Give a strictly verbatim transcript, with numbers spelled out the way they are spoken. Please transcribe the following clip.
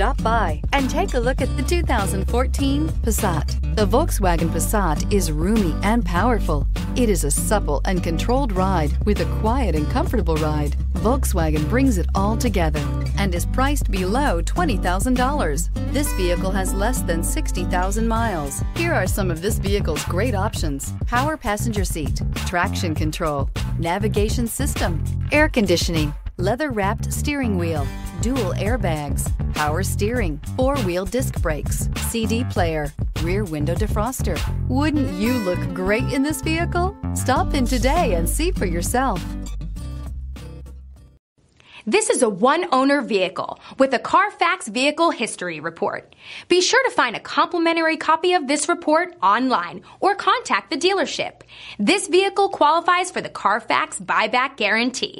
stop by and take a look at the two thousand fourteen Passat. The Volkswagen Passat is roomy and powerful. It is a supple and controlled ride with a quiet and comfortable ride. Volkswagen brings it all together and is priced below twenty thousand dollars. This vehicle has less than sixty thousand miles. Here are some of this vehicle's great options: power passenger seat, traction control, navigation system, air conditioning, leather-wrapped steering wheel, dual airbags, power steering, four-wheel disc brakes, C D player, rear window defroster. Wouldn't you look great in this vehicle? Stop in today and see for yourself. This is a one-owner vehicle with a Carfax vehicle history report. Be sure to find a complimentary copy of this report online or contact the dealership. This vehicle qualifies for the Carfax buyback guarantee.